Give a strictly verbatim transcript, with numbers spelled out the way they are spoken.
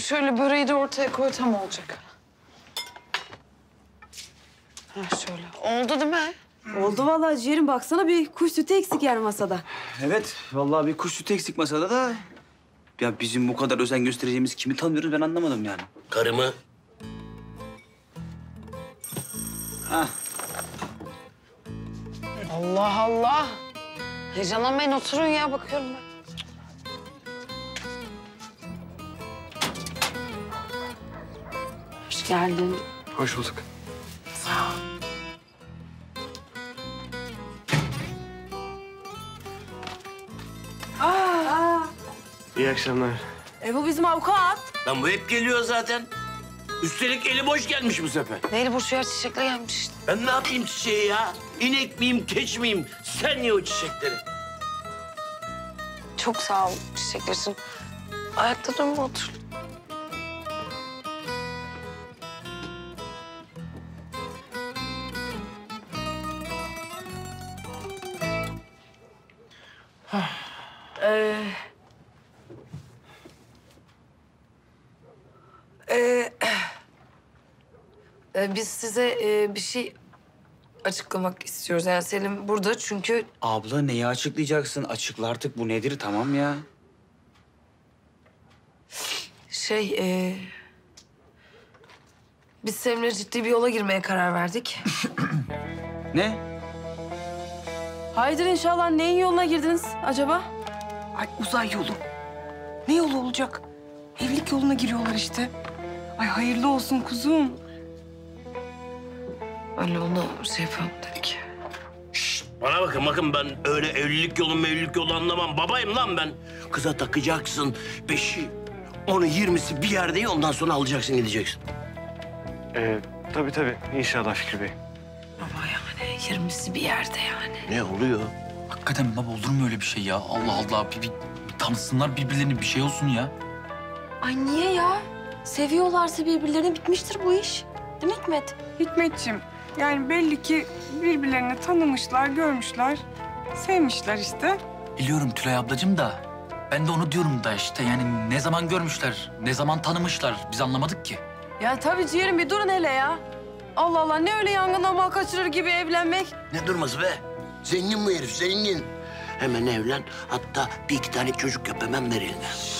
Şöyle böreği de ortaya koy, tam olacak. Ha şöyle. Oldu değil mi? Oldu vallahi ciğerim, baksana bir kuş sütü eksik yer masada. Evet vallahi bir kuş sütü eksik masada da... Ya bizim bu kadar özen göstereceğimiz kimi tanıyoruz ben anlamadım yani. Karımı. Ha. Allah Allah. Heyecanlanmayın, oturun ya, bakıyorum ben. Hoş geldin. Hoş bulduk. Sağ ol. Aa, aa. İyi akşamlar. E bu bizim avukat. Lan bu hep geliyor zaten. Üstelik eli boş gelmiş bu sefer. Neyle boş ya, çiçekle gelmiş işte. Ben ne yapayım çiçeği ya? İnek miyim, keç miyim? Sen ye o çiçekleri. Çok sağ ol çiçekler için. Ayakta durma, otur. Ee, e, e, biz size e, bir şey açıklamak istiyoruz. Yani Selim burada çünkü... Abla neyi açıklayacaksın? Açıkla artık, bu nedir tamam ya. Şey... E, biz Selim'le ciddi bir yola girmeye karar verdik. Ne? Haydi inşallah, neyin yoluna girdiniz acaba? Ay uzay yolu. Ne yolu olacak? Evlilik yoluna giriyorlar işte. Ay hayırlı olsun kuzum. Öyle ona Seyfan dedi ki. Şşt, bana bakın bakın ben öyle evlilik yolu mevlilik yolu anlamam. Babayım lan ben. Kıza takacaksın beşi, onu yirmisi bir yerde, ondan sonra alacaksın gideceksin. Ee, tabii tabii inşallah Fikri Bey. Baba yani yirmisi bir yerde yani. Ne oluyor? Hakikaten baba olur mu öyle bir şey ya? Allah Allah, bir, bir, bir tanısınlar birbirlerini, bir şey olsun ya. Ay niye ya? Seviyorlarsa birbirlerini bitmiştir bu iş. Değil mi Hikmet? Hikmetciğim, yani belli ki birbirlerini tanımışlar, görmüşler, sevmişler işte. Biliyorum Tülay ablacığım da, ben de onu diyorum da işte yani ne zaman görmüşler, ne zaman tanımışlar biz anlamadık ki. Ya tabii ciğerim bir durun hele ya. Allah Allah, ne öyle yangından mal kaçırır gibi evlenmek. Ne durması be? Zengin bu herif, zengin. Hemen evlen, hatta bir iki tane çocuk yap, hemen ver eline.